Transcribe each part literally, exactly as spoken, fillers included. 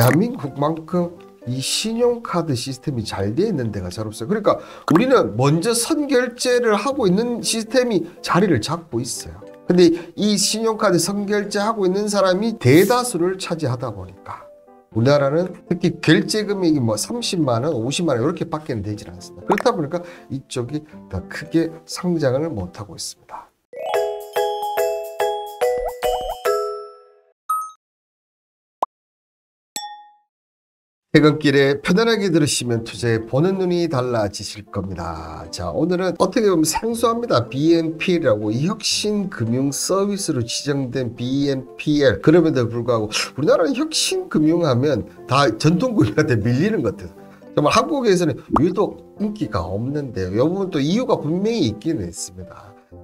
대한민국만큼 이 신용카드 시스템이 잘 돼 있는 데가 잘 없어요. 그러니까 우리는 먼저 선결제를 하고 있는 시스템이 자리를 잡고 있어요. 근데 이 신용카드 선결제하고 있는 사람이 대다수를 차지하다 보니까 우리나라는 특히 결제 금액이 뭐 삼십만 원, 오십만 원 이렇게 밖에는 되지 않습니다. 그렇다 보니까 이쪽이 더 크게 성장을 못하고 있습니다. 퇴근길에 편안하게 들으시면 투자에 보는 눈이 달라지실 겁니다. 자, 오늘은 어떻게 보면 생소합니다. 비 엠 피 엘이라고 이 혁신금융서비스로 지정된 비 엠 피 엘. 그럼에도 불구하고 우리나라는 혁신금융하면 다 전통금융한테 밀리는 것 같아요. 정말 한국에서는 유독 인기가 없는데요. 이 부분 또 이유가 분명히 있기는 있습니다.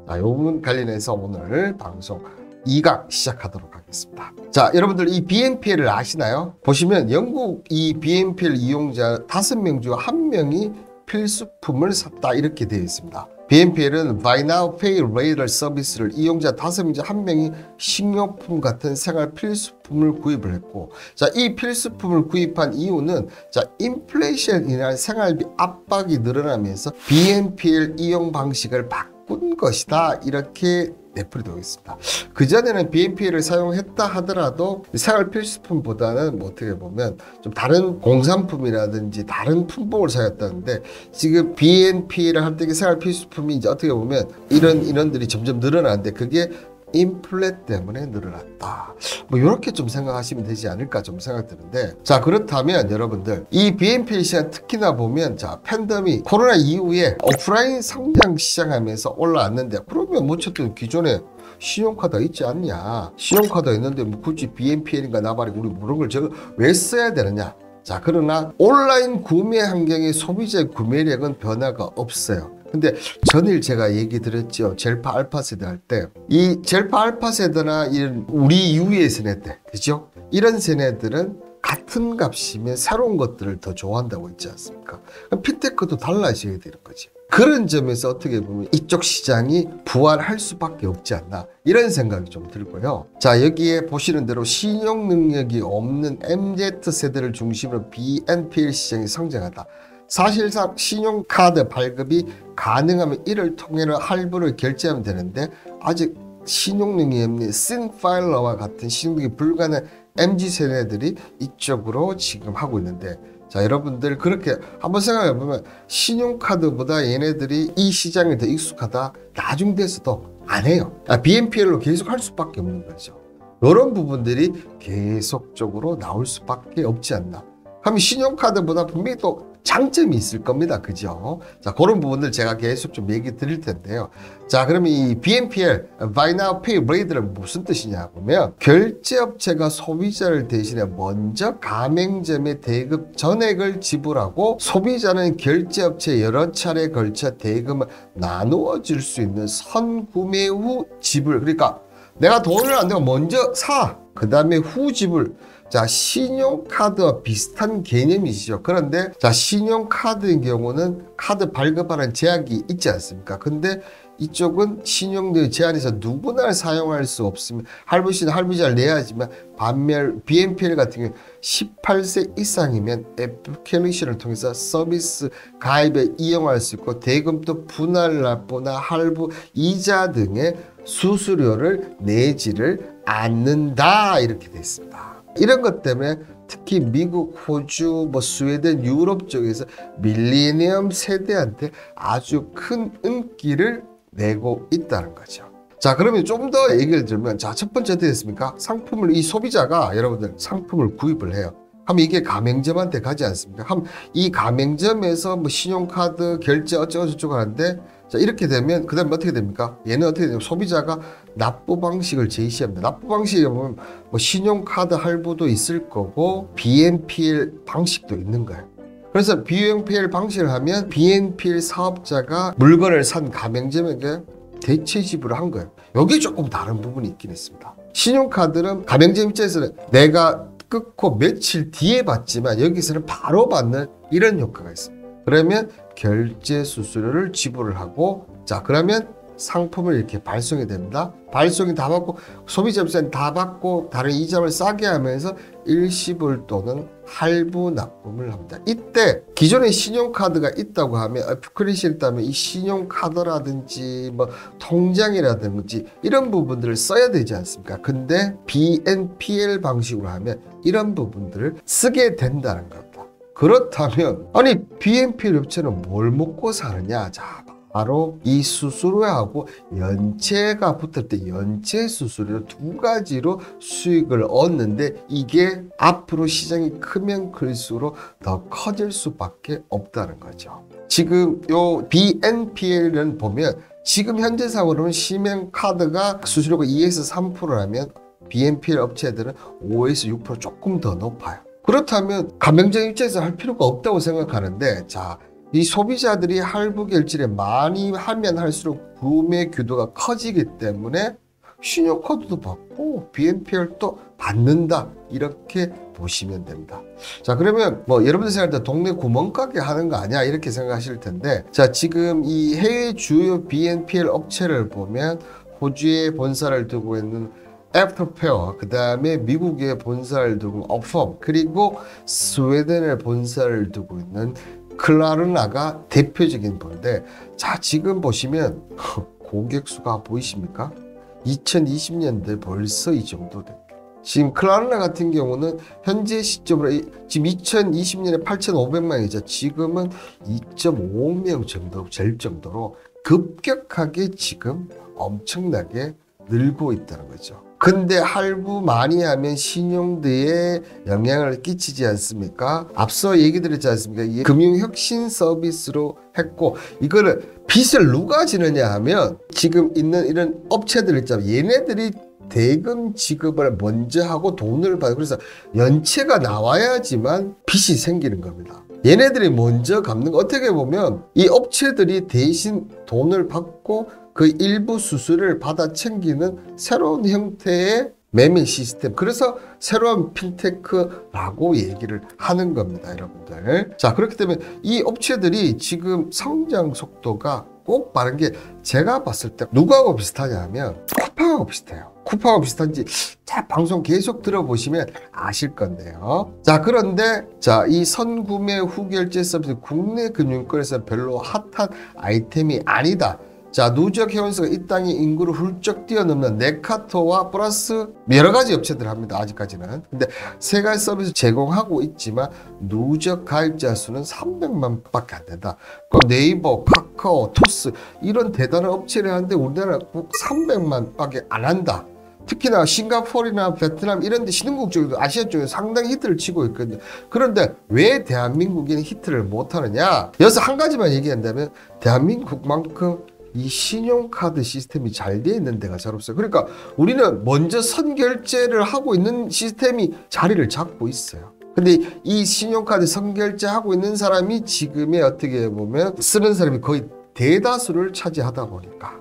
자, 이 부분 관련해서 오늘 방송 이 강 시작하도록 하겠습니다. 자, 여러분들 이 비 엠 피 엘을 아시나요? 보시면 영국 이 비 엠 피 엘 이용자 다섯 명 중 한 명이 필수품을 샀다 이렇게 되어 있습니다. 비 엠 피 엘은 Buy Now Pay Later 서비스를 이용자 다섯 명 중 한 명이 식료품 같은 생활 필수품을 구입을 했고, 자, 이 필수품을 구입한 이유는 자, 인플레이션에 인한 생활비 압박이 늘어나면서 비 엠 피 엘 이용 방식을 바꾼 것이다 이렇게 내포되어 있습니다. 그전에는 비 엠 피 엘을 사용했다 하더라도 생활 필수품보다는 뭐 어떻게 보면 좀 다른 공산품이라든지 다른 품목을 사용했다는데, 지금 비 엠 피 엘을 할 때 생활 필수품이 이제 어떻게 보면 이런 인원들이 점점 늘어나는데 그게 인플레 때문에 늘어났다, 뭐 이렇게 좀 생각하시면 되지 않을까 좀 생각드는데, 자, 그렇다면 여러분들 이 비 엠 피 엘 시장 특히나 보면 자, 팬데믹 코로나 이후에 오프라인 성장 시장하면서 올라왔는데, 그러면 뭐쨌든 기존에 신용카드가 있지 않냐, 신용카드가 있는데 뭐 굳이 비 엠 피 엘인가 나발이고 우리 모르는 걸 제가 왜 써야 되느냐. 자, 그러나 온라인 구매 환경의 소비자의 구매력은 변화가 없어요. 근데 전일 제가 얘기 드렸죠. 젤파 알파 세대 할 때 이 젤파 알파 세대나 이런 우리 유의 세대들, 그죠? 이런 세대들은 같은 값이면 새로운 것들을 더 좋아한다고 했지 않습니까? 핀테크도 달라져야 되는 거지. 그런 점에서 어떻게 보면 이쪽 시장이 부활할 수밖에 없지 않나 이런 생각이 좀 들고요. 자, 여기에 보시는 대로 신용 능력이 없는 엠 지 세대를 중심으로 비 엠 피 엘 시장이 성장하다. 사실상 신용카드 발급이 가능하면 이를 통해서 할부를 결제하면 되는데, 아직 신용능력이 없는 씬파일러와 같은 신용이 불가능한 엠 지 세대들이 이쪽으로 지금 하고 있는데, 자, 여러분들 그렇게 한번 생각해보면 신용카드보다 얘네들이 이 시장에 더 익숙하다, 나중 돼서도 안 해요. 아, 비 엠 피 엘로 계속 할 수밖에 없는 거죠. 이런 부분들이 계속적으로 나올 수밖에 없지 않나. 그럼 신용카드보다 분명히 또 장점이 있을 겁니다. 그죠? 자, 그런 부분들 제가 계속 좀 얘기 드릴 텐데요. 자, 그러면 이 비 엠 피 엘, Buy Now Pay Later는 무슨 뜻이냐 보면, 결제업체가 소비자를 대신해 먼저 가맹점에 대금 전액을 지불하고 소비자는 결제업체에 여러 차례 걸쳐 대금을 나누어 줄 수 있는 선구매 후 지불. 그러니까 내가 돈을 안 내고 먼저 사, 그 다음에 후 지불. 자, 신용카드와 비슷한 개념이시죠. 그런데 자, 신용카드인 경우는 카드 발급하는 제약이 있지 않습니까? 근데 이쪽은 신용료의 제한에서 누구나 사용할 수 없으면 할부시는 할부자를 내야 하지만, 반면 비 엠 피 엘 같은 경우 십팔 세 이상이면 애플리케이션을 통해서 서비스 가입에 이용할 수 있고, 대금도 분할 납부나 할부, 이자 등의 수수료를 내지를 않는다 이렇게 되어 있습니다. 이런 것 때문에 특히 미국, 호주, 뭐 스웨덴, 유럽 쪽에서 밀레니엄 세대한테 아주 큰 인기를 내고 있다는 거죠. 자, 그러면 좀 더 얘기를 들면, 자, 첫 번째 어떻게 됐습니까? 상품을 이 소비자가 여러분들 상품을 구입을 해요. 그럼 이게 가맹점한테 가지 않습니까? 그럼 이 가맹점에서 뭐 신용카드 결제 어쩌고 저쩌고 하는데, 자, 이렇게 되면 그 다음에 어떻게 됩니까? 얘는 어떻게 됩니까? 소비자가 납부 방식을 제시합니다. 납부 방식에 보면 뭐 신용카드 할부도 있을 거고 비 엠 피 엘 방식도 있는 거예요. 그래서 비 엠 피 엘 방식을 하면 비 엠 피 엘 사업자가 물건을 산 가맹점에게 대체 지불을 한 거예요. 여기에 조금 다른 부분이 있긴 있습니다. 신용카드는 가맹점 입장에서는 내가 끊고 며칠 뒤에 받지만 여기서는 바로 받는 이런 효과가 있습니다. 그러면 결제 수수료를 지불을 하고, 자, 그러면 상품을 이렇게 발송이 됩니다. 발송이 다 받고 소비자부세는 다 받고 다른 이점을 싸게 하면서 일시불 또는 할부 납품을 합니다. 이때 기존에 신용카드가 있다고 하면 어플리케이션이 있다면 이 신용카드라든지 뭐 통장이라든지 이런 부분들을 써야 되지 않습니까? 근데 비 엔 피 엘 방식으로 하면 이런 부분들을 쓰게 된다는 겁니다. 그렇다면 아니 비 엔 피 엘 업체는 뭘 먹고 사느냐? 자, 바로 이 수수료하고 연체가 붙을 때 연체 수수료 두 가지로 수익을 얻는데 이게 앞으로 시장이 크면 클수록 더 커질 수밖에 없다는 거죠. 지금 요 비 엔 피 엘은 보면 지금 현재 상황으로는 신용카드가 수수료가 이에서 삼 퍼센트라면 비 엔 피 엘 업체들은 오에서 육 퍼센트 조금 더 높아요. 그렇다면 가맹점 입장에서 할 필요가 없다고 생각하는데 자. 이 소비자들이 할부 결제를 많이 하면 할수록 구매 규모가 커지기 때문에 신용카드도 받고 비 엔 피 엘도 받는다 이렇게 보시면 됩니다. 자 그러면 뭐 여러분들 생각할 때 동네 구멍가게 하는 거 아니야 이렇게 생각하실 텐데 자 지금 이 해외 주요 비 엔 피 엘 업체를 보면 호주에 본사를 두고 있는 애프터페이, 그 다음에 미국에 본사를 두고 있는 어펌 그리고 스웨덴에 본사를 두고 있는 클라르나가 대표적인 건데 자 지금 보시면 고객 수가 보이십니까? 이천이십 년대 벌써 이 정도 됩니다. 지금 클라르나 같은 경우는 현재 시점으로 지금 이천이십 년에 팔천오백만 명이죠. 지금은 이 점 오 억 명 정도 될 정도로 급격하게 지금 엄청나게 늘고 있다는 거죠. 근데 할부 많이 하면 신용대에 영향을 끼치지 않습니까? 앞서 얘기 드렸지 않습니까? 금융혁신 서비스로 했고 이거를 빚을 누가 지느냐 하면 지금 있는 이런 업체들 있잖아요. 얘네들이 대금 지급을 먼저 하고 돈을 받고 그래서 연체가 나와야지만 빚이 생기는 겁니다. 얘네들이 먼저 갚는 거 어떻게 보면 이 업체들이 대신 돈을 받고 그 일부 수수료를 받아 챙기는 새로운 형태의 매매 시스템. 그래서 새로운 핀테크라고 얘기를 하는 겁니다, 여러분들. 자, 그렇기 때문에 이 업체들이 지금 성장 속도가 꼭 빠른 게 제가 봤을 때 누구하고 비슷하냐 하면 쿠팡하고 비슷해요. 쿠팡하고 비슷한지 자, 방송 계속 들어보시면 아실 건데요. 자, 그런데 자, 이 선구매 후결제 서비스 국내 금융권에서 별로 핫한 아이템이 아니다. 자 누적 회원수가 이 땅의 인구를 훌쩍 뛰어넘는 네카토와 플러스 여러 가지 업체들을 합니다. 아직까지는. 근데 세 가지 서비스 제공하고 있지만 누적 가입자 수는 삼백만 밖에 안 된다. 네이버, 카카오, 토스 이런 대단한 업체를 하는데 우리나라 꼭 삼백만 밖에 안 한다. 특히나 싱가포르나 베트남 이런 데 신흥국 쪽에도 아시아 쪽에 상당히 히트를 치고 있거든요. 그런데 왜 대한민국에는 히트를 못하느냐? 여기서 한 가지만 얘기한다면 대한민국만큼 이 신용카드 시스템이 잘 돼 있는 데가 잘 없어요. 그러니까 우리는 먼저 선결제를 하고 있는 시스템이 자리를 잡고 있어요. 근데 이 신용카드 선결제하고 있는 사람이 지금의 어떻게 보면 쓰는 사람이 거의 대다수를 차지하다 보니까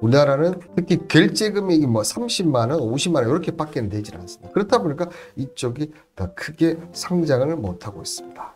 우리나라는 특히 결제 금액이 뭐 삼십만 원, 오십만 원 이렇게 밖에는 되질 않습니다. 그렇다 보니까 이쪽이 더 크게 성장을 못하고 있습니다.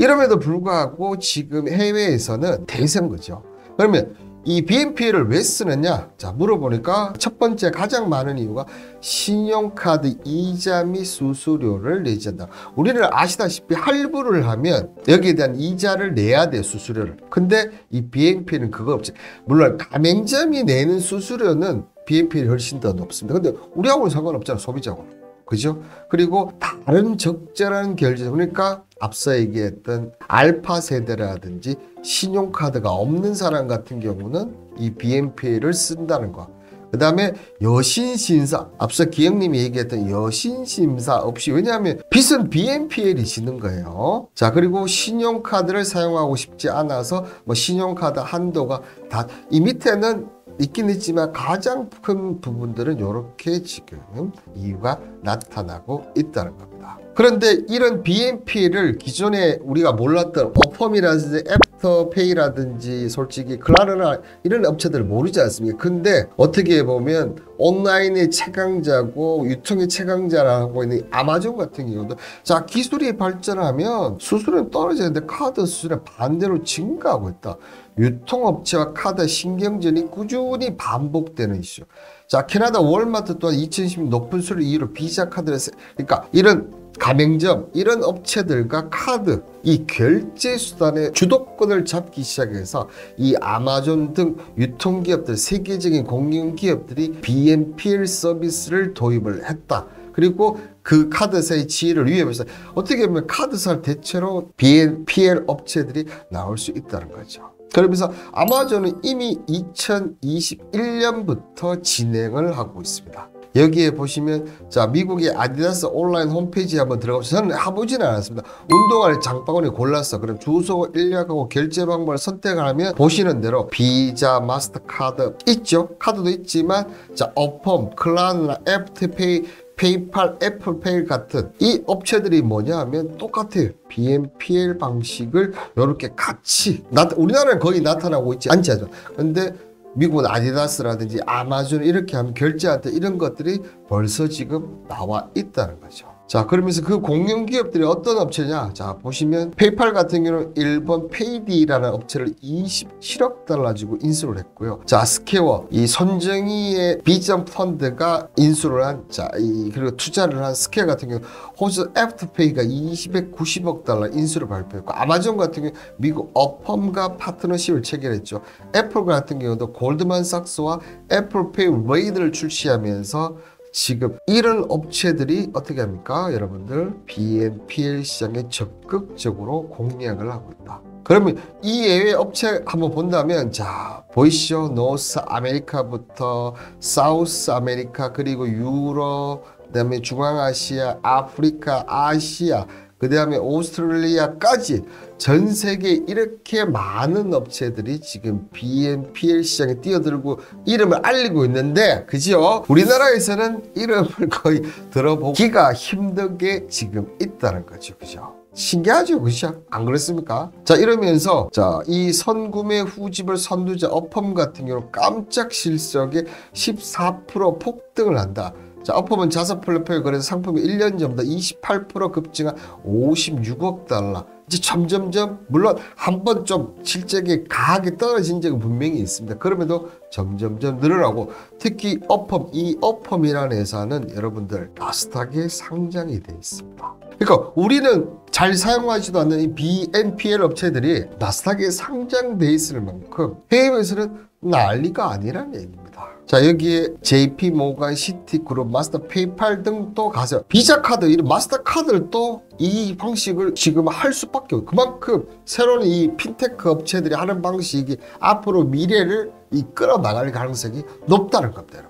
이럼에도 불구하고 지금 해외에서는 대세인 거죠. 그러면 이 비 엔 피 엘을 왜 쓰느냐? 자, 물어보니까 첫 번째 가장 많은 이유가 신용카드 이자 및 수수료를 내지 않는다. 우리는 아시다시피 할부를 하면 여기에 대한 이자를 내야 돼요, 수수료를. 근데 이 비 엔 피 엘은 그거 없지. 물론 가맹점이 내는 수수료는 비 엔 피 엘이 훨씬 더 높습니다. 근데 우리하고는 상관없잖아, 소비자하고는. 그죠? 그리고 다른 적절한 결제, 그러니까 앞서 얘기했던 알파 세대라든지 신용카드가 없는 사람 같은 경우는 이 비 엔 피 엘을 쓴다는 거. 그 다음에 여신심사, 앞서 기영님이 얘기했던 여신심사 없이, 왜냐하면 빚은 비 엔 피 엘이 지는 거예요. 자, 그리고 신용카드를 사용하고 싶지 않아서 뭐 신용카드 한도가 다, 이 밑에는 있긴 있지만 가장 큰 부분들은 이렇게 지금 이유가 나타나고 있다는 겁니다. 그런데 이런 비 엔 피 엘을 기존에 우리가 몰랐던 어펌이라든지 앱 애프터페이라든지 솔직히 클라르나 이런 업체들 모르지 않습니까? 근데 어떻게 보면 온라인의 최강자고 유통의 최강자라고 있는 아마존 같은 경우도 자 기술이 발전하면 수수료는 떨어지는데 카드 수수료는 반대로 증가하고 있다. 유통업체와 카드 신경전이 꾸준히 반복되는 이슈. 자 캐나다 월마트 또한 이천십 년 높은 수수료 이유로 비자 카드를 세, 그러니까 이런 가맹점 이런 업체들과 카드 이 결제수단의 주도권을 잡기 시작해서 이 아마존 등 유통기업들 세계적인 공룡기업들이 비 엠 피 엘 서비스를 도입을 했다. 그리고 그 카드사의 지위를 위협해서 어떻게 보면 카드사를 대체로 비 엠 피 엘 업체들이 나올 수 있다는 거죠. 그러면서 아마존은 이미 이천이십일 년부터 진행을 하고 있습니다. 여기에 보시면 자 미국의 아디다스 온라인 홈페이지에 한번 들어가보세요. 저는 해보지는 않았습니다. 운동화를 장바구니에 골랐어. 그럼 주소 입력하고 결제 방법을 선택하면 보시는 대로 비자, 마스터카드 있죠. 카드도 있지만 자 어펌, 클라나, 애프터페이, 페이팔, 애플페이 같은 이 업체들이 뭐냐 하면 똑같아요. 비 엠 피 엘 방식을 이렇게 같이 나, 우리나라는 거의 나타나고 있지 않지 않죠. 근데 미국은 아디다스라든지 아마존 이렇게 하면 결제한테 이런 것들이 벌써 지금 나와 있다는 거죠. 자 그러면서 그 공룡기업들이 어떤 업체냐 자 보시면 페이팔 같은 경우는 일본 페이디라는 업체를 이십칠억 달러 주고 인수를 했고요. 자 스퀘어 이 손정희의 비전 펀드가 인수를 한 자 이 그리고 투자를 한 스퀘어 같은 경우 호주 애프터페이가 이백구십억 달러 인수를 발표했고 아마존 같은 경우 미국 어펌과 파트너십을 체결했죠. 애플 같은 경우도 골드만삭스와 애플페이 레이드를 출시하면서 지금 이런 업체들이 어떻게 합니까? 여러분들 비 엠 피 엘 시장에 적극적으로 공략을 하고 있다. 그러면 이 예외 업체 한번 본다면 자 보이시죠? 노스 아메리카부터 사우스 아메리카 그리고 유럽 그다음에 중앙아시아 아프리카 아시아 그 다음에 오스트레일리아까지 전 세계에 이렇게 많은 업체들이 지금 비 엠 피 엘 시장에 뛰어들고 이름을 알리고 있는데 그죠? 우리나라에서는 이름을 거의 들어보기가 힘들게 지금 있다는 거죠. 그죠? 신기하죠? 그죠? 안 그렇습니까? 자 이러면서 자 이 선구매 후집을 선두자 어펌 같은 경우 깜짝 실적에 십사 퍼센트 폭등을 한다. 자, 어펌은 자사 플랫폼에 거래해서 상품이 일 년 전보다 이십팔 퍼센트 급증한 오십육억 달러. 이제 점점점 물론 한 번 좀 실적이 강하게 떨어진 적은 분명히 있습니다. 그럼에도 점점점 늘어나고 특히 어펌, 이 어펌이라는 회사는 여러분들 나스닥에 상장이 돼 있습니다. 그러니까 우리는 잘 사용하지도 않는 이 비 엠 피 엘 업체들이 나스닥에 상장돼 있을 만큼 해외에서는 난리가 아니라는 얘기입니다. 자 여기에 제이 피 모간, 시티그룹, 마스터 페이팔 등 또 가세요. 비자 카드, 이런 마스터 카드를 또 이 방식을 지금 할 수밖에 없고 그만큼 새로운 이 핀테크 업체들이 하는 방식이 앞으로 미래를 이끌어 나갈 가능성이 높다는 겁니다.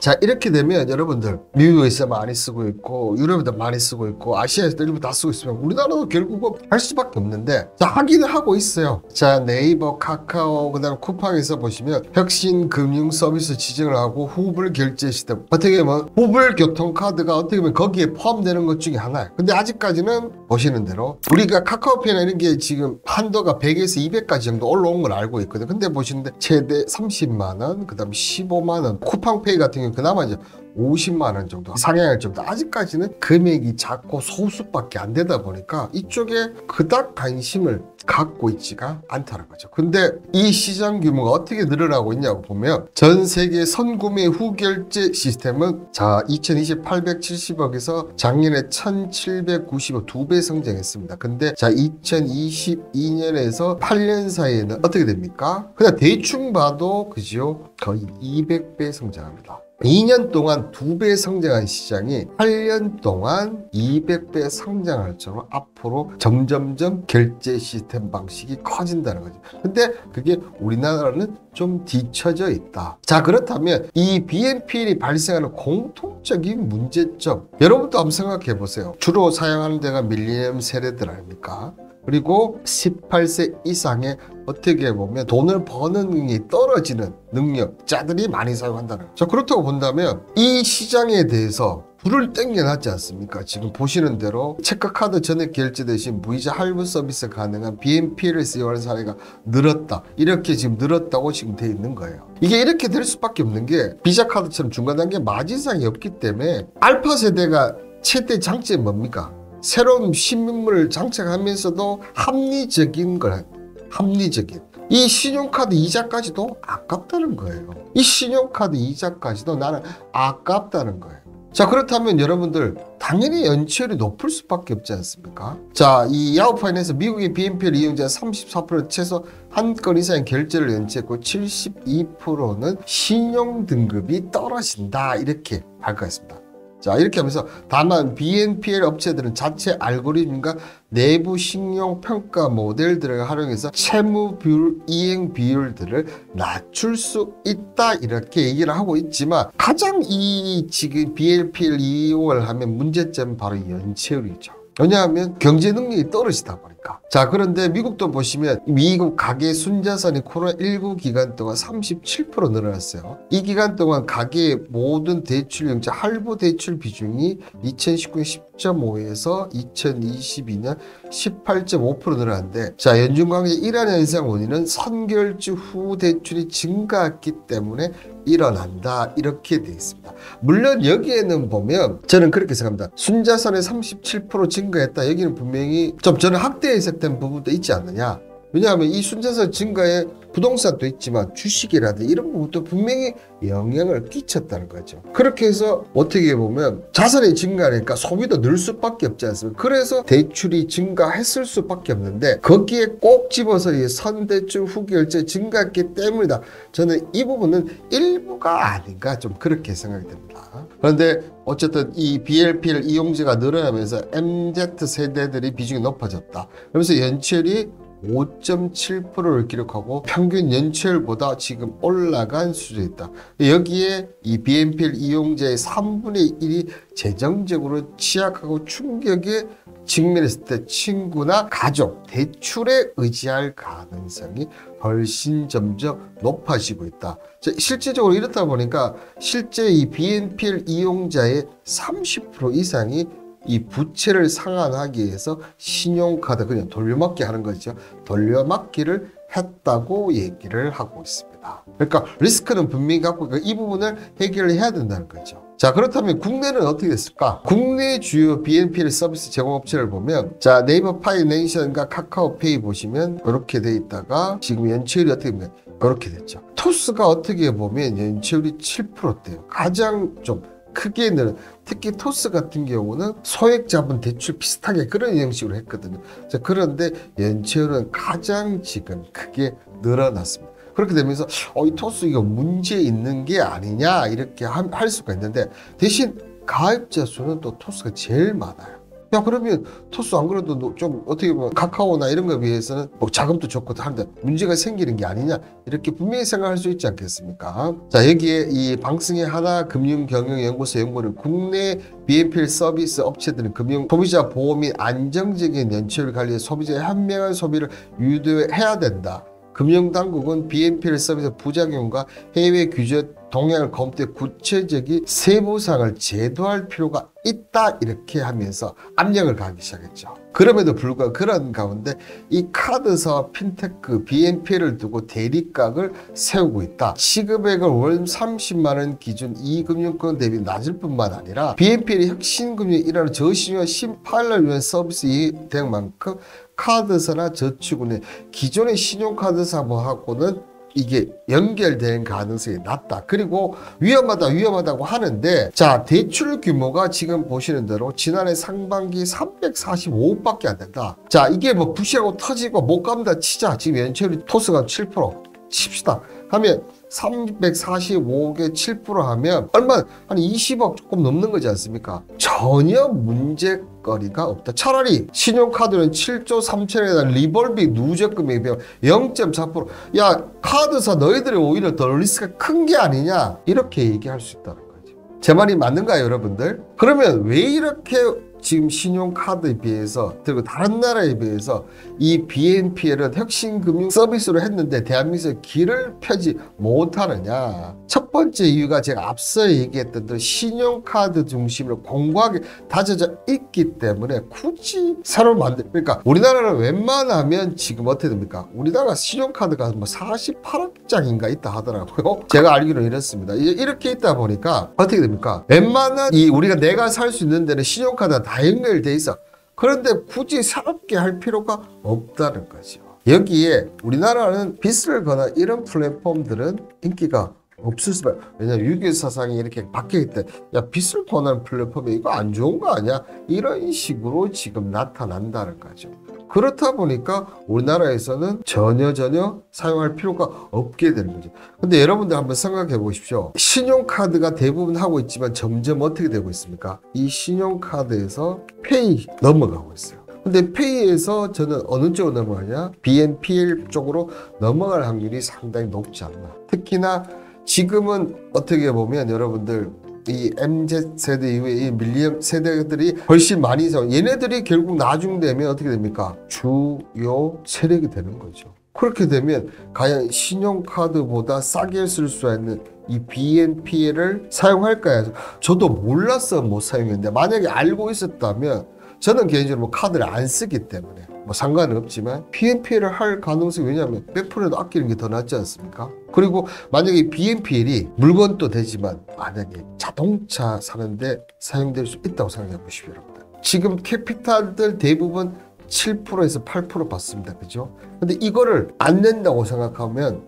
자 이렇게 되면 여러분들 미국에서 많이 쓰고 있고 유럽에도 많이 쓰고 있고 아시아에서도 일부 다 쓰고 있으면 우리나라도 결국은 할 수밖에 없는데 자 하기는 하고 있어요. 자 네이버, 카카오, 그 다음 쿠팡에서 보시면 혁신 금융 서비스 지정을 하고 후불 결제 시스템 어떻게 보면 후불 교통카드가 어떻게 보면 거기에 포함되는 것 중에 하나예요. 근데 아직까지는 보시는 대로 우리가 카카오페이나 이런 게 지금 한도가 백에서 이백까지 정도 올라온 걸 알고 있거든요. 근데 보시는데 최대 삼십만 원, 그 다음 십오만 원, 쿠팡페이 같은 경우 그나마 이제 오십만 원 정도 상향할 정도 아직까지는 금액이 작고 소수밖에 안 되다 보니까 이쪽에 그닥 관심을 갖고 있지가 않다는 거죠. 근데 이 시장 규모가 어떻게 늘어나고 있냐고 보면 전 세계 선구매 후결제 시스템은 자 이천이십 팔백칠십억에서 작년에 천칠백구십억 두 배 성장했습니다. 근데 자 이천이십이 년에서 팔 년 사이에는 어떻게 됩니까? 그냥 대충 봐도 그죠? 거의 이백 배 성장합니다. 이 년 동안 두 배 성장한 시장이 팔 년 동안 이백 배 성장할 정도로 앞으로 점점점 결제 시스템 방식이 커진다는 거죠. 근데 그게 우리나라는 좀 뒤처져 있다. 자 그렇다면 이 비 엠 피 엘이 발생하는 공통적인 문제점 여러분도 한번 생각해 보세요. 주로 사용하는 데가 밀레니엄 세대들 아닙니까? 그리고 십팔 세 이상의 어떻게 보면 돈을 버는 능력이 떨어지는 능력자들이 많이 사용한다는 거죠. 그렇다고 본다면 이 시장에 대해서 불을 땡겨놨지 않습니까? 지금 보시는 대로 체크카드 전액 결제 대신 무이자 할부 서비스 가능한 비엠피를 사용하는 사례가 늘었다. 이렇게 지금 늘었다고 지금 돼 있는 거예요. 이게 이렇게 될 수밖에 없는 게 비자 카드처럼 중간 단계 마진상이 없기 때문에 알파 세대가 최대 장점이 뭡니까? 새로운 신민물을 장착하면서도 합리적인 걸 합리적인 이 신용카드 이자까지도 아깝다는 거예요. 이 신용카드 이자까지도 나는 아깝다는 거예요. 자, 그렇다면 여러분들 당연히 연체율이 높을 수밖에 없지 않습니까? 자, 이 야후파이낸스 미국의 비엠피엘 이용자 삼십사 퍼센트 최소 한 건 이상의 결제를 연체했고 칠십이 퍼센트는 신용등급이 떨어진다 이렇게 발표했습니다. 자, 이렇게 하면서 다만 비엠피엘 업체들은 자체 알고리즘과 내부 신용평가 모델들을 활용해서 채무 비율, 이행 비율들을 낮출 수 있다 이렇게 얘기를 하고 있지만 가장 이 지금 비엠피엘 이용을 하면 문제점은 바로 연체율이죠. 왜냐하면 경제 능력이 떨어지다 보니까. 자, 그런데 미국도 보시면 미국 가계 순자산이 코로나 십구 기간 동안 삼십칠 퍼센트 늘어났어요. 이 기간 동안 가계의 모든 대출 용자 할부 대출 비중이 이천십구 년 십 점 오에서 이천이십이 년 십팔 점 오 퍼센트 늘어났는데, 자, 연준 관계 일환의 현상 원인은 선결주 후 대출이 증가했기 때문에 일어난다 이렇게 돼 있습니다. 물론 여기에는 보면 저는 그렇게 생각합니다. 순자산의 삼십칠 퍼센트 증가했다. 여기는 분명히 좀 저는 학대에 해석된 부분도 있지 않느냐. 왜냐하면 이 순자산 증가에 부동산도 있지만 주식이라든지 이런 부분도 분명히 영향을 끼쳤다는 거죠. 그렇게 해서 어떻게 보면 자산이 증가하니까 소비도 늘 수밖에 없지 않습니까? 그래서 대출이 증가했을 수밖에 없는데 거기에 꼭 집어서 이 선대출 후결제 증가했기 때문이다. 저는 이 부분은 일부가 아닌가 좀 그렇게 생각이 됩니다. 그런데 어쨌든 이 비엠피엘 이용자가 늘어나면서 엠지 세대들이 비중이 높아졌다. 그러면서 연체율이 오 점 칠 퍼센트를 기록하고 평균 연체율보다 지금 올라간 수준이다. 여기에 이 비엠피엘 이용자의 삼분의 일이 재정적으로 취약하고 충격에 직면했을 때 친구나 가족, 대출에 의지할 가능성이 훨씬 점점 높아지고 있다. 실제적으로 이렇다 보니까 실제 이 비엠피엘 이용자의 삼십 퍼센트 이상이 이 부채를 상환하기 위해서 신용카드 그냥 돌려막기 하는 거죠. 돌려막기를 했다고 얘기를 하고 있습니다. 그러니까 리스크는 분명히 갖고 있고 이 부분을 해결을 해야 된다는 거죠. 자, 그렇다면 국내는 어떻게 됐을까? 국내 주요 비엠피엘 서비스 제공업체를 보면 자, 네이버 파이낸셜과 카카오페이 보시면 이렇게 돼 있다가 지금 연체율이 어떻게 보면 이렇게 됐죠. 토스가 어떻게 보면 연체율이 칠 퍼센트대요. 가장 좀 크게 늘은 특히 토스 같은 경우는 소액 자본 대출 비슷하게 그런 형식으로 했거든요. 자, 그런데 연체율은 가장 지금 크게 늘어났습니다. 그렇게 되면서 어, 이 토스 이거 문제 있는 게 아니냐 이렇게 할 수가 있는데 대신 가입자 수는 또 토스가 제일 많아요. 야, 그러면 토스 안 그래도 좀 어떻게 보면 카카오나 이런 거에 비해서는 뭐 자금도 좋고 하는데 문제가 생기는 게 아니냐 이렇게 분명히 생각할 수 있지 않겠습니까? 자, 여기에 이 방승의 하나금융경영연구소 연구는 국내 비엠피엘 서비스 업체들은 금융 소비자 보호 및 안정적인 연체율 관리에 소비자의 현명한 소비를 유도해야 된다. 금융당국은 비엠피엘 서비스 부작용과 해외 규제 동향을 검토해 구체적인 세부사항을 제도할 필요가 있다 이렇게 하면서 압력을 가하기 시작했죠. 그럼에도 불구하고 그런 가운데 이 카드사와 핀테크 비엠피엘을 두고 대립각을 세우고 있다. 시급액을 월 삼십만 원 기준 이금융권 대비 낮을 뿐만 아니라 비엠피엘이 혁신금융 일환으로 저신용과 신판을 위한 서비스에 대한 만큼 카드사나 저축은행 기존의 신용카드사하고는 이게 연결된 가능성이 낮다. 그리고 위험하다 위험하다고 하는데 자, 대출 규모가 지금 보시는 대로 지난해 상반기 삼백사십오 억밖에 안 된다. 자, 이게 뭐 부시하고 터지고 못 갑니다 치자. 지금 연체율이 토스가 칠 퍼센트 칩시다 하면 삼백사십오 억에 칠 퍼센트 하면 얼마 한 이십 억 조금 넘는 거지 않습니까? 전혀 문제거리가 없다. 차라리 신용카드는 칠조 삼천에 대한 리볼빙 누적금액에 비하면 영 점 사 퍼센트 야, 카드사 너희들이 오히려 더 리스크가 큰 게 아니냐 이렇게 얘기할 수 있다는 거죠. 제 말이 맞는가요, 여러분들? 그러면 왜 이렇게 지금 신용카드에 비해서 그리고 다른 나라에 비해서 이 비엔피엘은 혁신 금융 서비스로 했는데 대한민국에서 길을 펴지 못하느냐. 첫 번째 이유가 제가 앞서 얘기했던 대로 신용카드 중심으로 공고하게 다져져 있기 때문에 굳이 새로 만들, 그러니까 우리나라는 웬만하면 지금 어떻게 됩니까? 우리나라 신용카드가 뭐 사십팔억 장인가 있다 하더라고요. 제가 알기로는 이렇습니다. 이렇게 있다 보니까 어떻게 됩니까? 웬만한 이 우리가 내가 살 수 있는 데는 신용카드가 다 연결돼 있어. 그런데 굳이 새롭게 할 필요가 없다는 거죠. 여기에 우리나라는 빚을 거나 이런 플랫폼들은 인기가 없을 수밖에. 왜냐면 유교 사상이 이렇게 바뀌기 때문에 야 빚을 권하는 플랫폼에 이거 안 좋은 거 아니야? 이런 식으로 지금 나타난다는 거죠. 그렇다 보니까 우리나라에서는 전혀 전혀 사용할 필요가 없게 되는 거죠. 근데 여러분들 한번 생각해 보십시오. 신용카드가 대부분 하고 있지만 점점 어떻게 되고 있습니까? 이 신용카드에서 페이 넘어가고 있어요. 근데 페이에서 저는 어느 쪽으로 넘어가냐? 비엔피엘 쪽으로 넘어갈 확률이 상당히 높지 않나. 특히나 지금은 어떻게 보면 여러분들 이 엠지 세대 이후에 이 밀리엄 세대들이 훨씬 많이 있어. 얘네들이 결국 나중 되면 어떻게 됩니까? 주요 세력이 되는 거죠. 그렇게 되면 과연 신용카드보다 싸게 쓸 수 있는 이 비엔피엘을 사용할까요? 저도 몰라서 못 사용했는데 만약에 알고 있었다면 저는 개인적으로 뭐 카드를 안 쓰기 때문에 뭐 상관은 없지만 비엔피엘을 할 가능성이, 왜냐하면 백 퍼센트라도 아끼는 게 더 낫지 않습니까? 그리고 만약에 비엔피엘이 물건도 되지만 만약에 자동차 사는데 사용될 수 있다고 생각해 보십시오. 여러분들 지금 캐피탈들 대부분 칠 퍼센트에서 팔 퍼센트 받습니다. 그죠? 근데 이거를 안 낸다고 생각하면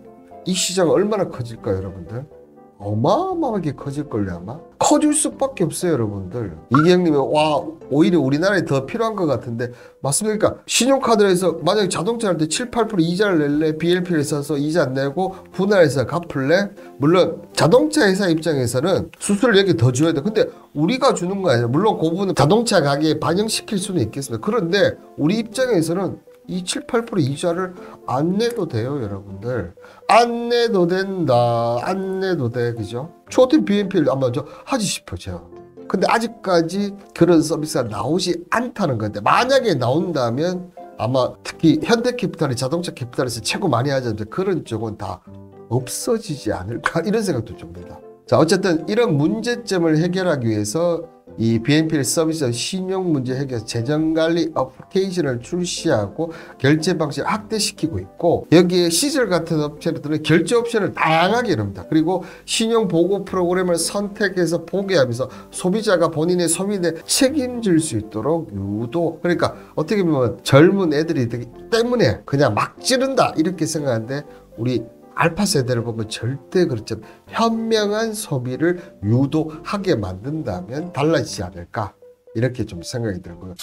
이 시장 얼마나 커질까요? 여러분들 어마어마하게 커질걸요. 아마 커질 수밖에 없어요. 여러분들 이기영님이 와 오히려 우리나라에 더 필요한 것 같은데 맞습니까? 신용카드에서 만약에 자동차 할 때 칠, 팔 퍼센트 이자를 낼래? 비엔피엘 사서 이자 안 내고 분할해서 갚을래? 물론 자동차 회사 입장에서는 수수료를 여기 더 줘야 돼. 근데 우리가 주는 거 아니야. 물론 그 부분은 자동차 가격에 반영시킬 수는 있겠습니다. 그런데 우리 입장에서는 이 칠, 팔 퍼센트 이자를 안 내도 돼요. 여러분들 안 내도 된다. 안 내도 돼. 그죠? 초호텔 비엔피엘 아마 저 하지 싶어 제가. 근데 아직까지 그런 서비스가 나오지 않다는 건데 만약에 나온다면 아마 특히 현대캐피탈이 자동차 캐피탈에서 최고 많이 하자는데 그런 쪽은 다 없어지지 않을까 이런 생각도 듭니다. 자, 어쨌든 이런 문제점을 해결하기 위해서 이 비엔피엘 서비스 신용 문제 해결 재정관리 어플리케이션을 출시하고 결제 방식을 확대시키고 있고 여기에 시즐 같은 업체들은 결제 옵션을 다양하게 합니다. 그리고 신용 보고 프로그램을 선택해서 포기하면서 소비자가 본인의 소비에 책임질 수 있도록 유도. 그러니까 어떻게 보면 젊은 애들이 때문에 그냥 막 지른다 이렇게 생각하는데 우리 알파 세대를 보면 절대 그렇지 않아요. 현명한 소비를 유도하게 만든다면 달라지지 않을까 이렇게 좀 생각이 들고요.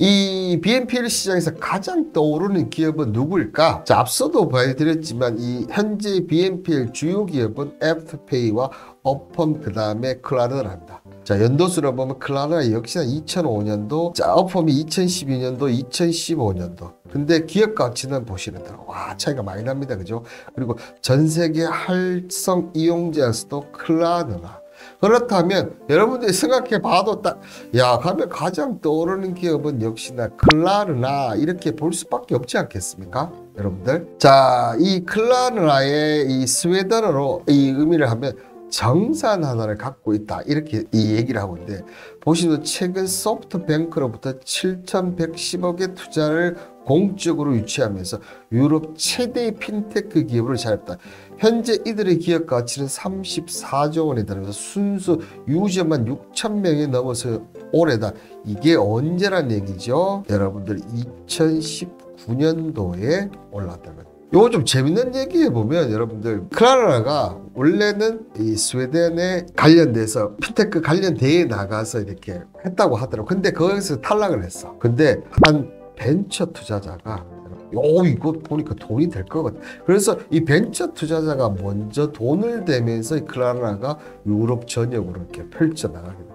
이 비엔피엘 시장에서 가장 떠오르는 기업은 누구일까? 자, 앞서도 말씀드렸지만 이 현재 비엔피엘 주요 기업은 애프터페이와 어펌 그 다음에 클라나랍니다. 자, 연도수로 보면 클라나 역시나 이천오 년도, 자, 어펌이 이천십이 년도, 이천십오 년도. 근데 기업 가치는 보시는 대로 와 차이가 많이 납니다. 그죠? 그리고 전 세계 활성 이용자에서도 클라나. 그렇다면 여러분들이 생각해 봐도 딱 야 가면 가장 떠오르는 기업은 역시나 클라나 이렇게 볼 수밖에 없지 않겠습니까? 여러분들 자, 이 클라나의 이 스웨덴어로 이 의미를 하면 정산 하나를 갖고 있다 이렇게 이 얘기를 하고 있는데 보시면 최근 소프트뱅크로부터 칠천백십억의 투자를 공적으로 유치하면서 유럽 최대의 핀테크 기업으로 자립했다. 현재 이들의 기업 가치는 삼십사조 원에 달하면서 순수 유저만 육천 명이 넘어서 올해다. 이게 언제란 얘기죠? 여러분들 이천십구 년도에 올랐다는 거예요. 요거 좀 재밌는 얘기해 보면 여러분들 클라나가 원래는 이 스웨덴에 관련돼서 핀테크 관련 대회에 나가서 이렇게 했다고 하더라고. 근데 거기서 탈락을 했어. 근데 한 벤처 투자자가 오 이거 보니까 돈이 될 것 같아. 그래서 이 벤처 투자자가 먼저 돈을 대면서 이 클라나가 유럽 전역으로 이렇게 펼쳐 나가게 됩니다.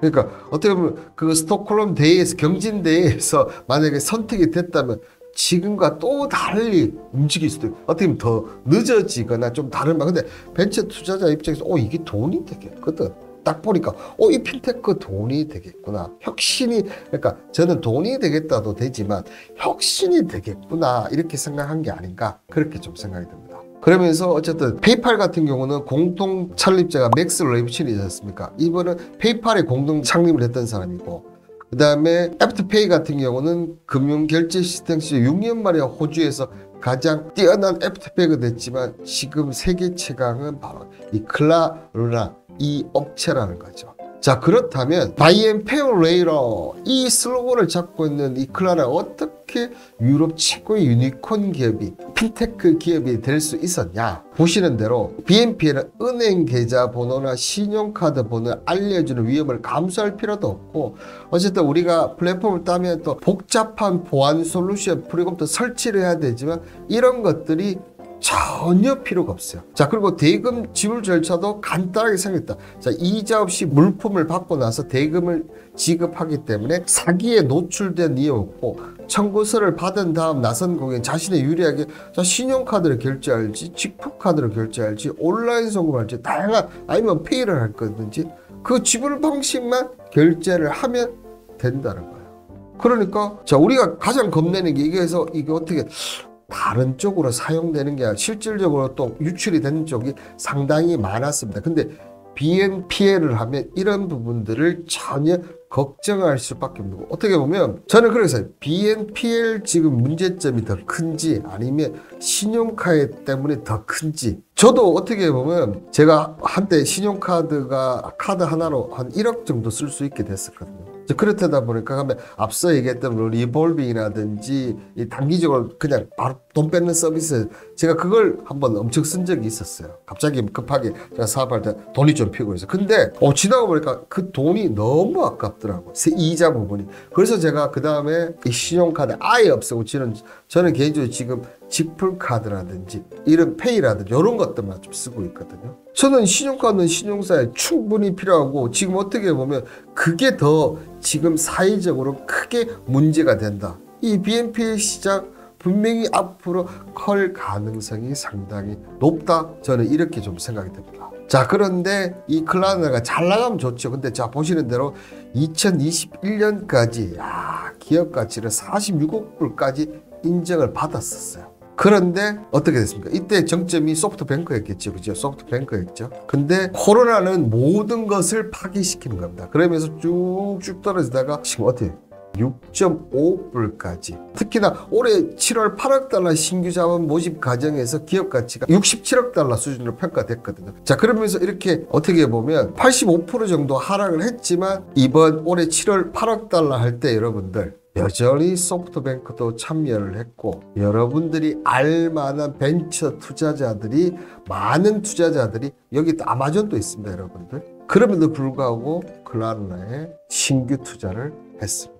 그러니까 어떻게 보면 그 스톡홀름 대회에서 경진 대회에서 만약에 선택이 됐다면 지금과 또 달리 움직일 수도 있고 어떻게 보면 더 늦어지거나 좀 다른 말. 근데 벤처 투자자 입장에서 어 이게 돈이 되겠거든. 딱 보니까 어, 이 핀테크 돈이 되겠구나. 혁신이, 그러니까 저는 돈이 되겠다도 되지만 혁신이 되겠구나 이렇게 생각한 게 아닌가 그렇게 좀 생각이 듭니다. 그러면서 어쨌든 페이팔 같은 경우는 공동 창립자가 맥스 레이브친이지 않습니까? 이분은 페이팔의 공동 창립을 했던 사람이고, 그 다음에 애프터페이 같은 경우는 금융결제 시스템 시절 육 년 만에 호주에서 가장 뛰어난 애프터페이가 됐지만 지금 세계 최강은 바로 이 클라르나 이 업체라는 거죠. 자, 그렇다면 바이 앤 페이 레이터 이 슬로건을 잡고 있는 이 클라르나 어떻게 유럽 최고의 유니콘 기업이 핀테크 기업이 될 수 있었냐? 보시는 대로 비엔피에는 은행 계좌 번호나 신용카드 번호를 알려주는 위험을 감수할 필요도 없고, 어쨌든 우리가 플랫폼을 따면 또 복잡한 보안 솔루션 프로그램도 설치를 해야 되지만 이런 것들이 전혀 필요가 없어요. 자, 그리고 대금 지불 절차도 간단하게 생겼다. 자, 이자 없이 물품을 받고 나서 대금을 지급하기 때문에 사기에 노출된 이유 없고, 청구서를 받은 다음 나선 고객 자신의 유리하게 자, 신용카드를 결제할지 직불카드로 결제할지 온라인 송금할지 다양한 아니면 페이를 할 거든지 그 지불 방식만 결제를 하면 된다는 거예요. 그러니까 자, 우리가 가장 겁내는 게 이게서 이게 어떻게 다른 쪽으로 사용되는 게 아니라 실질적으로 또 유출이 되는 쪽이 상당히 많았습니다. 근데 비엔피엘을 하면 이런 부분들을 전혀 걱정할 수밖에 없는 거고, 어떻게 보면 저는 그래서 비엔피엘 지금 문제점이 더 큰지 아니면 신용카드 때문에 더 큰지, 저도 어떻게 보면 제가 한때 신용카드가 카드 하나로 한 일억 정도 쓸 수 있게 됐었거든요. 그렇다 보니까 하면 앞서 얘기했던 리볼빙이라든지 이 단기적으로 그냥 바로 돈 뺏는 서비스, 제가 그걸 한번 엄청 쓴 적이 있었어요. 갑자기 급하게 제가 사업할 때 돈이 좀 피고 있어요. 근데 어, 지나고 보니까 그 돈이 너무 아깝더라고요. 이자 부분이. 그래서 제가 그 다음에 신용카드 아예 없애고 저는, 저는 개인적으로 지금 직불카드라든지 이런 페이라든지 이런 것들만 좀 쓰고 있거든요. 저는 신용카드는 신용사에 충분히 필요하고, 지금 어떻게 보면 그게 더 지금 사회적으로 크게 문제가 된다. 이 비엔피엘 시장 분명히 앞으로 컬 가능성이 상당히 높다. 저는 이렇게 좀 생각이 듭니다. 자, 그런데 이 클라르나가 잘 나가면 좋죠. 근데 자, 보시는 대로 이천이십일 년까지 야, 기업 가치를 사십육억 불까지 인정을 받았었어요. 그런데 어떻게 됐습니까? 이때 정점이 소프트뱅크였겠죠. 그죠? 소프트뱅크였죠. 근데 코로나는 모든 것을 파기시키는 겁니다. 그러면서 쭉쭉 떨어지다가 지금 어떻게 육점오 불까지. 특히나 올해 칠월 팔억 달러 신규 자본 모집 과정에서 기업 가치가 육십칠억 달러 수준으로 평가됐거든요. 자, 그러면서 이렇게 어떻게 보면 팔십오 퍼센트 정도 하락을 했지만 이번 올해 칠월 팔억 달러 할 때 여러분들 여전히 소프트뱅크도 참여를 했고, 여러분들이 알만한 벤처 투자자들이 많은 투자자들이 여기 아마존도 있습니다, 여러분들. 그럼에도 불구하고 클라르나에 신규 투자를 했습니다.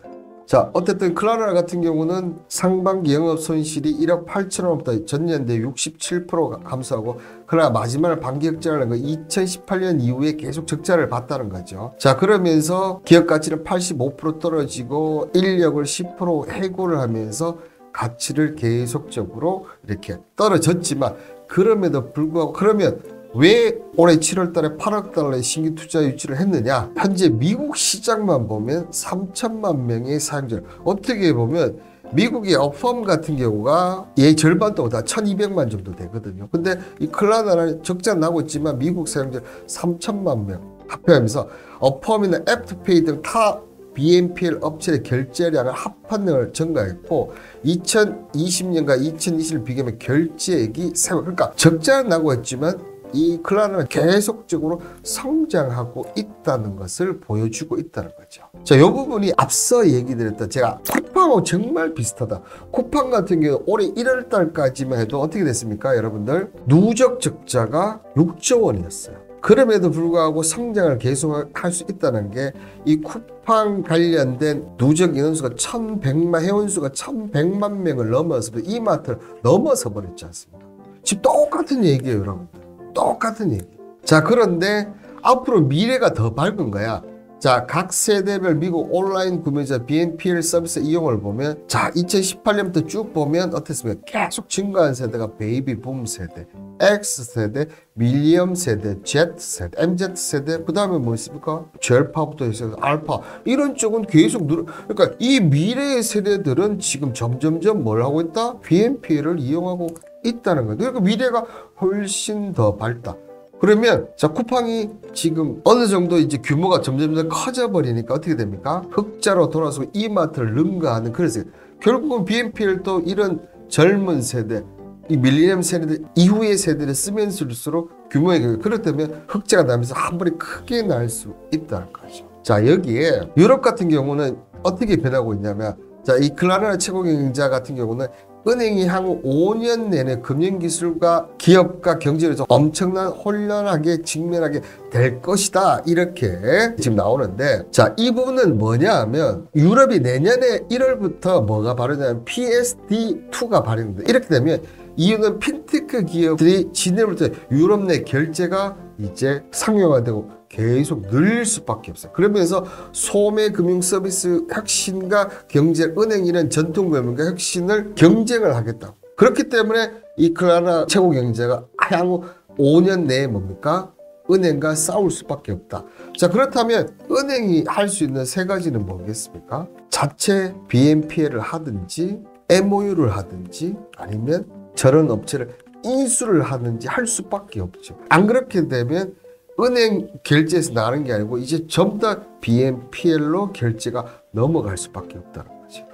자, 어쨌든 클라르나 같은 경우는 상반기 영업 손실이 일억 팔천만 원부터 전년 대비 육십칠 퍼센트 감소하고, 그러나 마지막 반기 흑자라는 건 이천십팔 년 이후에 계속 적자를 봤다는 거죠. 자, 그러면서 기업 가치는 팔십오 퍼센트 떨어지고 인력을 십 퍼센트 해고를 하면서 가치를 계속적으로 이렇게 떨어졌지만, 그럼에도 불구하고 그러면 왜 올해 칠월 달에 팔억 달러의 신규 투자 유치를 했느냐? 현재 미국 시장만 보면 삼천만 명의 사용자를, 어떻게 보면 미국의 어펌 같은 경우가 얘 절반도 다 천이백만 정도 되거든요. 근데 이 클라르나는 적자 나고 있지만 미국 사용자 삼천만 명 합해하면서 어펌이나 애프터페이 등 타 비엔피엘 업체의 결제량을 합판을 증가했고, 이천이십 년과 이천이십 년 비교하면 결제액이 세 배, 그러니까 적자는 나고 있지만 이 클라르나는 계속적으로 성장하고 있다는 것을 보여주고 있다는 거죠. 자, 이 부분이 앞서 얘기드렸던 제가 쿠팡하고 정말 비슷하다. 쿠팡 같은 경우 올해 일월 달까지만 해도 어떻게 됐습니까? 여러분들 누적 적자가 육조 원이었어요. 그럼에도 불구하고 성장을 계속할 수 있다는 게 이 쿠팡 관련된 누적 인원수가 천백만, 회원수가 천백만 명을 넘어서 이마트를 넘어서 버렸지 않습니까? 지금 똑같은 얘기예요, 여러분들. 똑같은 얘기. 자, 그런데 앞으로 미래가 더 밝은 거야. 자, 각 세대별 미국 온라인 구매자 비 엔 피 엘 서비스 이용을 보면, 자, 이천십팔 년부터 쭉 보면 어땠습니까? 계속 증가한 세대가 베이비 붐 세대, X 세대, 밀리엄 세대, Z 세대, 엠 지 세대, 그 다음에 뭐 있습니까? 젤파부터 있어서 알파, 이런 쪽은 계속 늘어. 그러니까 이 미래의 세대들은 지금 점점점 뭘 하고 있다? 비 엔 피 엘을 이용하고 있다는 거예요. 그러니까 미래가 훨씬 더 밝다. 그러면 자, 쿠팡이 지금 어느 정도 이제 규모가 점점 커져 버리니까 어떻게 됩니까? 흑자로 돌아서 이마트를 능가하는, 그래서 결국은 비 엔 피 엘도 이런 젊은 세대, 이 밀리엄 세대 이후의 세대를 쓰면서일수록 규모의 경우, 그렇다면 흑자가 나면서 한 번에 크게 날 수 있다는 거죠. 자, 여기에 유럽 같은 경우는 어떻게 변하고 있냐면, 자, 이 클라나 최고 경영자 같은 경우는 은행이 향후 오 년 내내 금융기술과 기업과 경제에서 엄청난 혼란하게 직면하게 될 것이다, 이렇게 지금 나오는데, 자, 이 부분은 뭐냐 하면 유럽이 내년에 일 월부터 뭐가 발효냐면 피 에스 디 투가 발효됩니다. 이렇게 되면 이유는 핀테크 기업들이 진입부터 유럽 내 결제가 이제 상용화되고 계속 늘릴 수밖에 없어요. 그러면서 소매 금융 서비스 혁신과 경제 은행이라는 전통 금융과 혁신을 경쟁을 하겠다. 그렇기 때문에 이 클라나 최고 경제가 향후 오 년 내에 뭡니까? 은행과 싸울 수밖에 없다. 자, 그렇다면 은행이 할 수 있는 세 가지는 뭐겠습니까? 자체 비 엔 피 엘을 하든지 엠 오 유를 하든지 아니면 저런 업체를 인수를 하든지 할 수밖에 없죠. 안 그렇게 되면 은행 결제에서 나가는 게 아니고 이제 전부 다 비 엔 피 엘로 결제가 넘어갈 수밖에 없다는 거죠.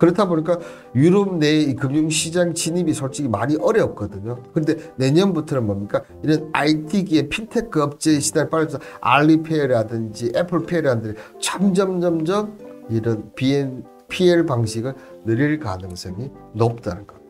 그렇다 보니까 유럽 내의 금융시장 진입이 솔직히 많이 어렵거든요. 그런데 내년부터는 뭡니까? 이런 아이 티 기업, 핀테크 업체의 시대에 빠져서 알리페이라든지 애플페이라든지 점점 점점 이런 비 엔 피 엘 방식을 늘릴 가능성이 높다는 겁니다.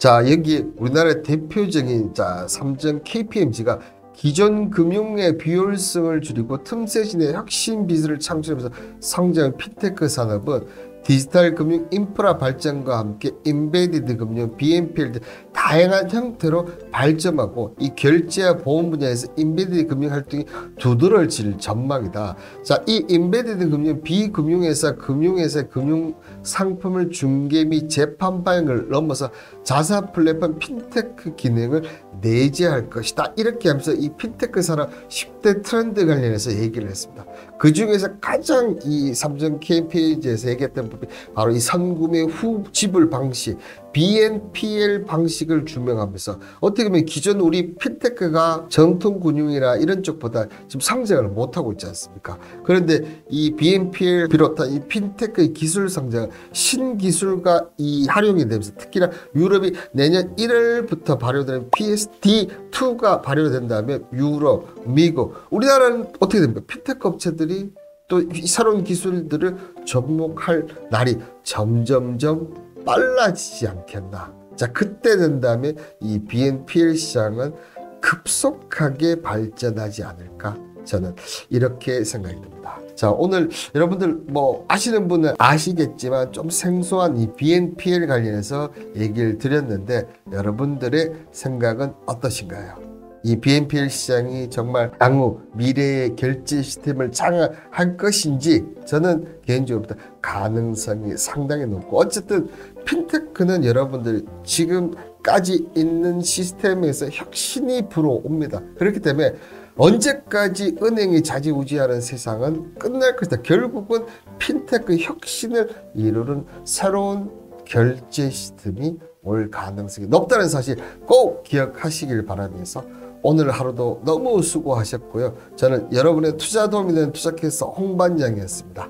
자, 여기 우리나라의 대표적인 자 삼 정 케이 피 엠 지가 기존 금융의 비효율성을 줄이고 틈새 시내 혁신 비즈를 창출하면서 성장한 핀테크 산업은 디지털 금융 인프라 발전과 함께 인베디드 금융, 비 엔 피 엘 등 다양한 형태로 발전하고 이 결제와 보험 분야에서 인베디드 금융 활동이 두드러질 전망이다. 자, 이 인베디드 금융 비금융회사, 금융회사, 금융 상품을 중개 및 재판 방향을 넘어서 자사 플랫폼 핀테크 기능을 내재할 것이다. 이렇게 하면서 이 핀테크 산업 십 대 트렌드 관련해서 얘기를 했습니다. 그 중에서 가장 이 삼 정 케이 피 에이지에서 얘기했던 부분이 바로 이 선구매 후 지불 방식, 비 엔 피 엘 방식을 주명하면서 어떻게 보면 기존 우리 핀테크가 전통 금융이나 이런 쪽보다 지금 성장을 못하고 있지 않습니까? 그런데 이 비 엔 피 엘 비롯한 이 핀테크의 기술 성장, 신기술과 이 활용이 되면서 특히나 유럽이 내년 일 월부터 발효되는 피 에스 디 투가 발효된다면 유럽, 미국, 우리나라는 어떻게 됩니까? 핀테크 업체들이 또 새로운 기술들을 접목할 날이 점점점 빨라지지 않겠나. 자, 그때 된다면 이 비 엔 피 엘 시장은 급속하게 발전하지 않을까, 저는 이렇게 생각이 듭니다. 자, 오늘 여러분들 뭐 아시는 분은 아시겠지만 좀 생소한 이 비 엔 피 엘 관련해서 얘기를 드렸는데 여러분들의 생각은 어떠신가요? 이 비 엔 피 엘 시장이 정말 향후 미래의 결제 시스템을 장악할 것인지, 저는 개인적으로 가능성이 상당히 높고, 어쨌든 핀테크는 여러분들 지금까지 있는 시스템에서 혁신이 불어옵니다. 그렇기 때문에 언제까지 은행이 좌지우지하는 세상은 끝날 것이다. 결국은 핀테크 혁신을 이루는 새로운 결제 시스템이 올 가능성이 높다는 사실 꼭 기억하시길 바라면서 오늘 하루도 너무 수고하셨고요. 저는 여러분의 투자 도움이 되는 투자캐스터 홍반장이었습니다.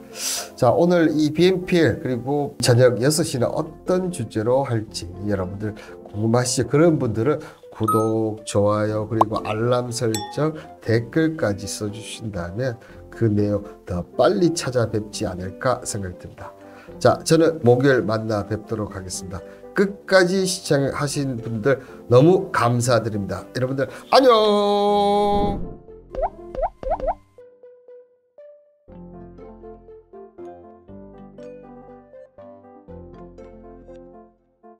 자, 오늘 이 비 엔 피 엘 그리고 저녁 여섯 시는 어떤 주제로 할지 여러분들 궁금하시죠? 그런 분들은 구독, 좋아요, 그리고 알람 설정, 댓글까지 써주신다면 그 내용 더 빨리 찾아뵙지 않을까 생각이 듭니다. 자, 저는 목요일 만나 뵙도록 하겠습니다. 끝까지 시청하신 분들 너무 감사드립니다. 여러분들 안녕.